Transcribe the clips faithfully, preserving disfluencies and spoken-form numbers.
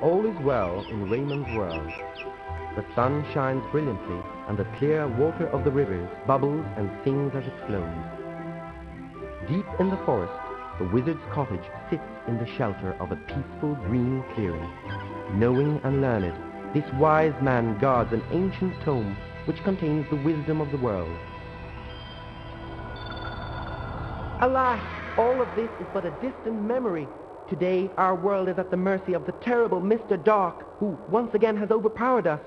All is well in Rayman's world. The sun shines brilliantly, and the clear water of the rivers bubbles and sings as it flows. Deep in the forest, the wizard's cottage sits in the shelter of a peaceful green clearing. Knowing and learned, this wise man guards an ancient tome which contains the wisdom of the world. Alas, all of this is but a distant memory. Today, our world is at the mercy of the terrible Mister Dark, who once again has overpowered us.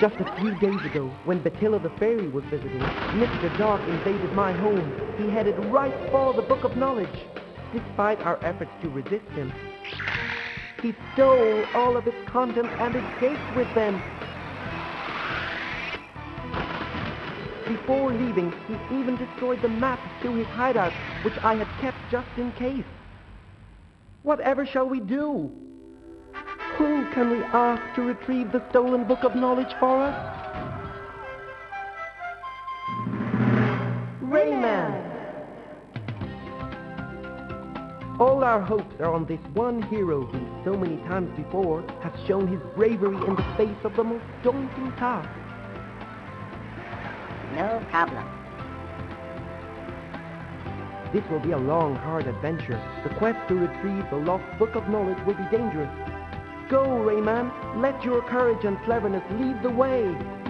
Just a few days ago, when Batilla the fairy was visiting, Mister Dark invaded my home. He headed right for the Book of Knowledge. Despite our efforts to resist him, he stole all of its contents and escaped with them. Before leaving, he even destroyed the map to his hideout, which I had kept just in case. Whatever shall we do? Who can we ask to retrieve the stolen Book of Knowledge for us? Rayman! All our hopes are on this one hero who, so many times before, has shown his bravery in the face of the most daunting task. No problem. This will be a long, hard adventure. The quest to retrieve the lost Book of Knowledge will be dangerous. Go, Rayman! Let your courage and cleverness lead the way!